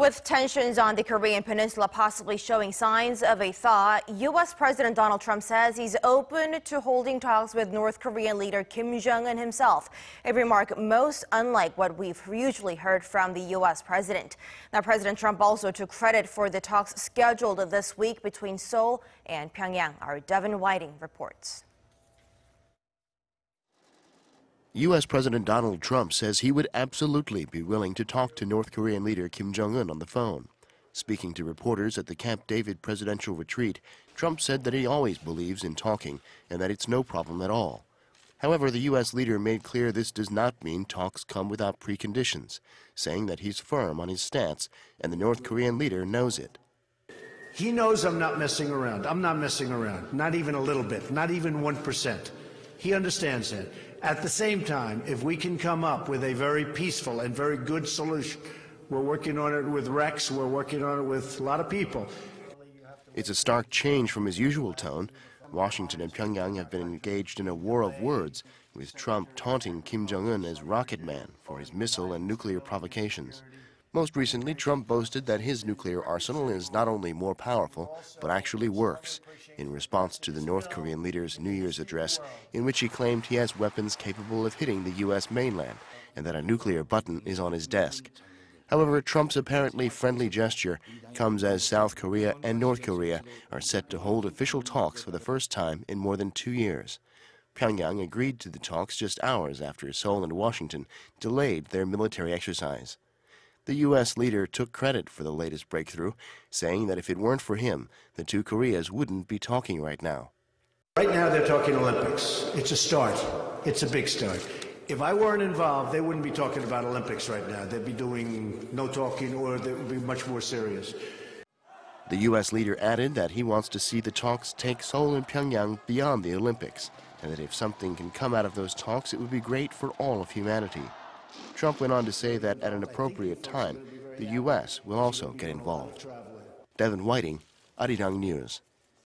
With tensions on the Korean Peninsula possibly showing signs of a thaw, U.S. President Donald Trump says he's open to holding talks with North Korean leader Kim Jong-un himself, a remark most unlike what we've usually heard from the U.S. president. Now, President Trump also took credit for the talks scheduled this week between Seoul and Pyongyang. Our Devin Whiting reports. U.S. President Donald Trump says he would absolutely be willing to talk to North Korean leader Kim Jong-un on the phone. Speaking to reporters at the Camp David presidential retreat, Trump said that he always believes in talking and that it's no problem at all. However, the U.S. leader made clear this does not mean talks come without preconditions, saying that he's firm on his stance and the North Korean leader knows it. He knows I'm not messing around. I'm not messing around, not even a little bit, not even 1%. He understands that. At the same time, if we can come up with a very peaceful and very good solution, we're working on it with Rex, we're working on it with a lot of people. It's a stark change from his usual tone. Washington and Pyongyang have been engaged in a war of words, with Trump taunting Kim Jong-un as Rocket Man for his missile and nuclear provocations. Most recently, Trump boasted that his nuclear arsenal is not only more powerful, but actually works, in response to the North Korean leader's New Year's address, in which he claimed he has weapons capable of hitting the U.S. mainland, and that a nuclear button is on his desk. However, Trump's apparently friendly gesture comes as South Korea and North Korea are set to hold official talks for the first time in more than 2 years. Pyongyang agreed to the talks just hours after Seoul and Washington delayed their military exercise. The U.S. leader took credit for the latest breakthrough, saying that if it weren't for him, the two Koreas wouldn't be talking right now. Right now they're talking Olympics. It's a start. It's a big start. If I weren't involved, they wouldn't be talking about Olympics right now. They'd be doing no talking, or they would be much more serious. The U.S. leader added that he wants to see the talks take Seoul and Pyongyang beyond the Olympics, and that if something can come out of those talks, it would be great for all of humanity. Trump went on to say that at an appropriate time, the U.S. will also get involved. Devin Whiting, Arirang News.